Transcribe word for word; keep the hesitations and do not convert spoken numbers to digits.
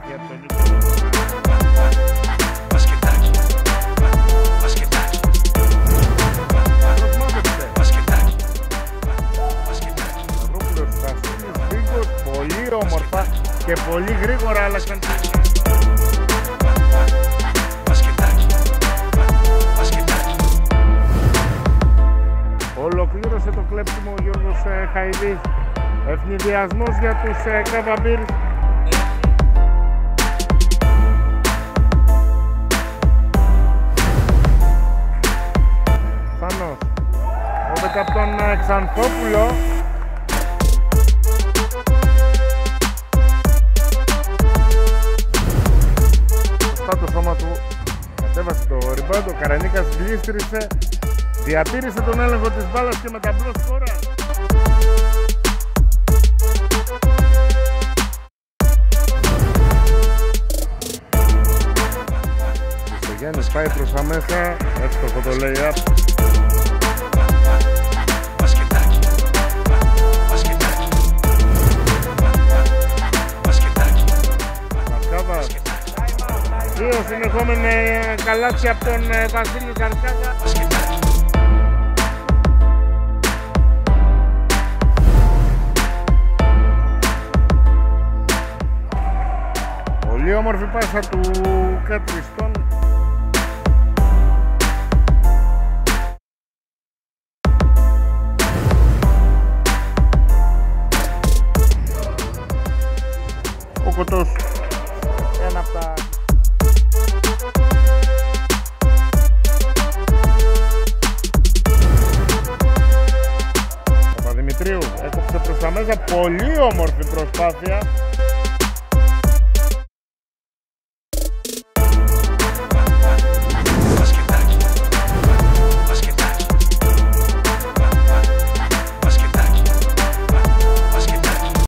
κάτι από τον πολύ όμορφα και πολύ γρήγορα, αλλά σαν ολοκλήρωσε το κλέψιμο ο Γιώργος Χαϊδής. Ευνηδιασμός για τους Κέβα Μπίρς. Φανώς. Όδεκα από τον Ξανθόπουλο. Σωστά το σώμα του. Κατέβασε το ριμπάντο. Ο Καρανίκας γλίστρισε. Διατήρησε τον έλεγχο της μπάλας και με τα μπλος σκόρα. Ο Γιάννης πάει προς τα μέσα, εύστοχο το lay-up. Καρκάβας. Δύο συνεχόμενοι καλάθι από τον Βασίλη Καρκάτια. Πολύ όμορφη πάσα του Κέπριστον. Ο Κοτός. Ένα από τα... Παδημητρίου έκοψε προς τα μέσα. Πολύ όμορφη προσπάθεια.